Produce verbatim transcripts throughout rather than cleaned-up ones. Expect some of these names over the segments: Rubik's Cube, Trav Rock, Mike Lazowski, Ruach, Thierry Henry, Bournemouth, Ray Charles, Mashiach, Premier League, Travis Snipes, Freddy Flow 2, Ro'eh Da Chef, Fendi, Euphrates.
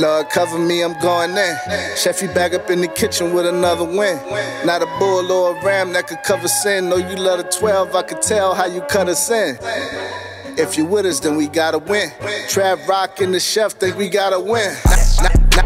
Lord, cover me, I'm going in. Chefy back up in the kitchen with another win. Not a bull or a ram that could cover sin. Know you love the twelve, I could tell how you cut us in. If you with us, then we gotta win. Trav Rock and the chef think we gotta win.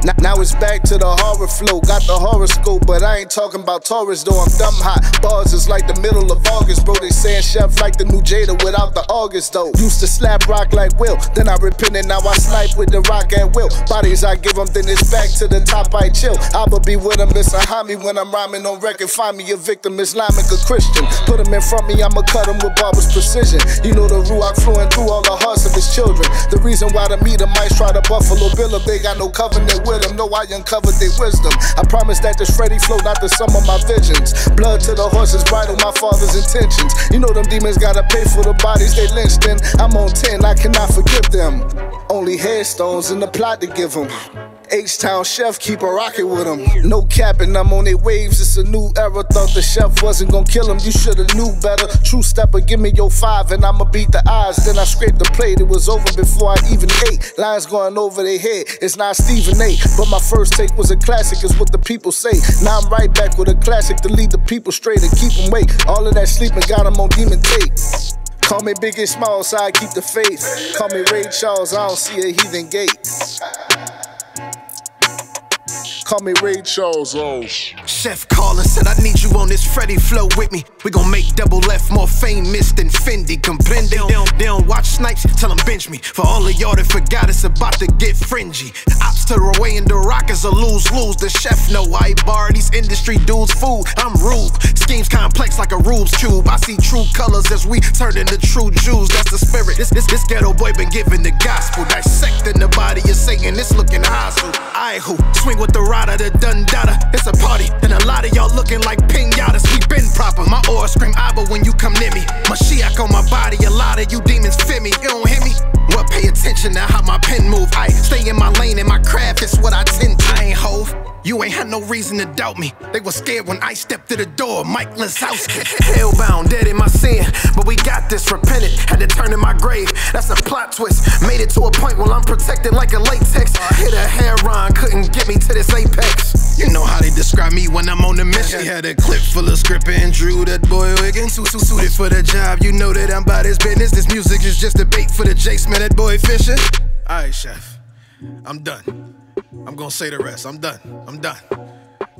Now, now it's back to the horror flow. Got the horoscope, but I ain't talking about Taurus, though I'm dumb hot. Bars is like the middle of August, bro. They saying chef like the new Jada without the August, though. Used to slap rock like Will, then I repented, now I snipe with the rock and Will. Bodies I give them, then it's back to the top, I chill. I'ma be with them, it's a homie when I'm rhyming on record. Find me a victim, Islamic or Christian. Put them in front of me, I'ma cut them with barber's precision. You know the Ruach flowing through all the hearts of his children. The reason why the meat of mice try to Buffalo Bill if they got no covenant with them, know I uncovered their wisdom. I promise that this Freddy flow, not the sum of my visions. Blood to the horses, bridle my father's intentions. You know them demons gotta pay for the bodies they lynched in. I'm on ten, I cannot forgive them. Only headstones in the plot to give them. H-Town chef, keep a rocket with him. No capping, I'm on their waves, it's a new era. Thought the chef wasn't gonna kill him, you shoulda knew better. True stepper, give me your five and I'ma beat the odds. Then I scraped the plate, it was over before I even ate. Lines going over their head, it's not Stephen A. But my first take was a classic, is what the people say. Now I'm right back with a classic to lead the people straight and keep them awake. All of that sleeping got them on demon tape. Call me big and small, so I keep the faith. Call me Ray Charles, I don't see a heathen gate. Call me Ray Charles, oh. Chef Carlin said, I need you on this Freddy flow with me. We gon' make Double F more famous than Fendi. Comprende? They don't, they don't watch Snipes, tell them bench me. For all of y'all that forgot, it's about to get fringy. Ops to Ro'eh and the Rock is a lose-lose. The chef know I borrow these industry dudes' food. I'm rude. Schemes complex like a Rubik's Cube. I see true colors as we turn into true Jews. That's the spirit. This, this, this ghetto boy been giving the gospel. Dissecting the body of Satan, it's looking hostile. I who swing with the rider, the dundada. It's a party, and a lot of y'all looking like pinatas. We been proper. My aura scream Abba when you come near me. Mashiach on my body, a lot of you demons fit me. You don't hear me? Well, pay attention to how my pen move. I stay in my lane and my craft, it's what I tend to. I ain't hove. You ain't had no reason to doubt me. They was scared when I stepped to the door. Mike Lazowski. Hellbound, dead in my sin. But we got this, repented. Had to turn in my grave. That's a plot twist. Made it to a point where I'm protected like a latex. Hit a heron, couldn't get me to this apex. You know how they describe me when I'm on the mission. He had a clip full of script and drew that boy Wiggins. Too, too suited for the job. You know that I'm about his business. This music is just a bait for the jakes, man. That boy fishing. Alright, chef. I'm done. I'm gonna say the rest. I'm done. I'm done.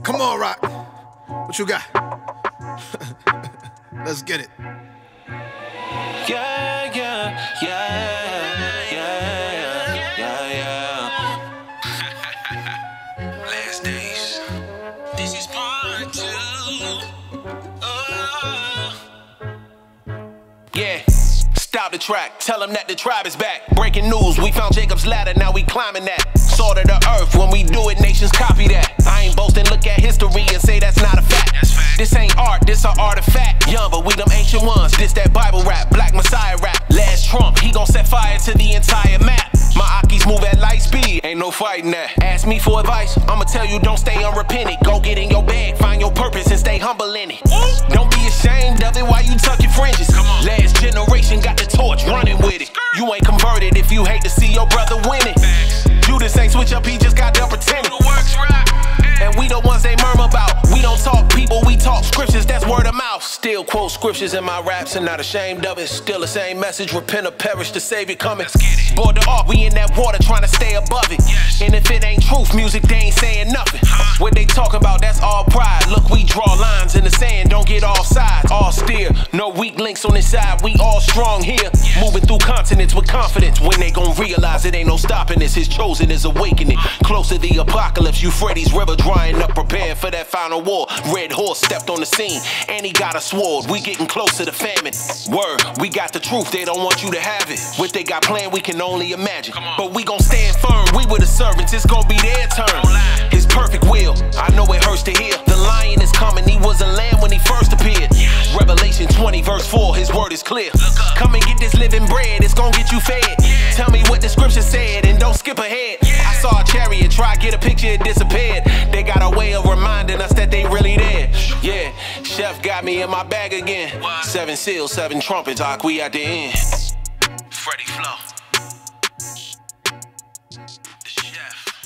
Come on, Rock. What you got? Let's get it. Yeah, yeah, yeah, yeah, yeah, yeah, yeah. Last days. This is part two. Oh. Yeah. Stop the track. Tell them that the tribe is back. Breaking news. We found Jacob's ladder. Now we climbing that. Salt of the earth, when we do it, nations copy that. I ain't boasting, look at history and say that's not a fact. That's fact. This ain't art, this an artifact. Young, but we them ancient ones, this that Bible rap, Black Messiah rap. Last Trump, he gon' set fire to the entire map. My Akis move at light speed, ain't no fighting that. Ask me for advice, I'ma tell you don't stay unrepentant. Go get in your bag, find your purpose and stay humble in it. Ooh. Don't be ashamed of it while you tuck your fringes. Come on. Last generation got the torch, running with it. You ain't converted if you hate to see your brother win it. Facts. Judas ain't switch up, he just got done pretending. And we the ones they murmur about. We don't talk people, we talk scriptures, that's word of mouth. Still quote scriptures in my raps and not ashamed of it. Still the same message, repent or perish, the savior coming. Board the ark, we in that water trying to stay above it. Yes. And if it ain't truth, music, they ain't saying nothing. Huh. What they talk about, that's all pride. Look, we draw lines in the sand, don't get all sides. All steer, no weak links on this side, we all strong here. Yes. Moving through continents with confidence. When they gon' realize it ain't no stopping this, his chosen is awakening. Close to the apocalypse, Euphrates River drying up, preparing for that final war. Red Horse stepped on the scene, and he got a sword. We getting close to the famine. Word, we got the truth, they don't want you to have it. What they got planned, we can only imagine. But we gon' stand firm, we were the servants, it's gon' be their turn. His perfect will, I know it hurts to hear. The lion is coming, he was a lamb when he first appeared. Revelation twenty verse four, his word is clear. Come and get this living bread, it's gon' get you fed. Tell me what the scripture said, and don't skip ahead. Yeah. I saw a chariot, try get a picture, it disappeared. They got a way of reminding us that they really there. Yeah, chef got me in my bag again. What? Seven seals, seven trumpets, Ak, we at the end. Freddy Flow. The chef.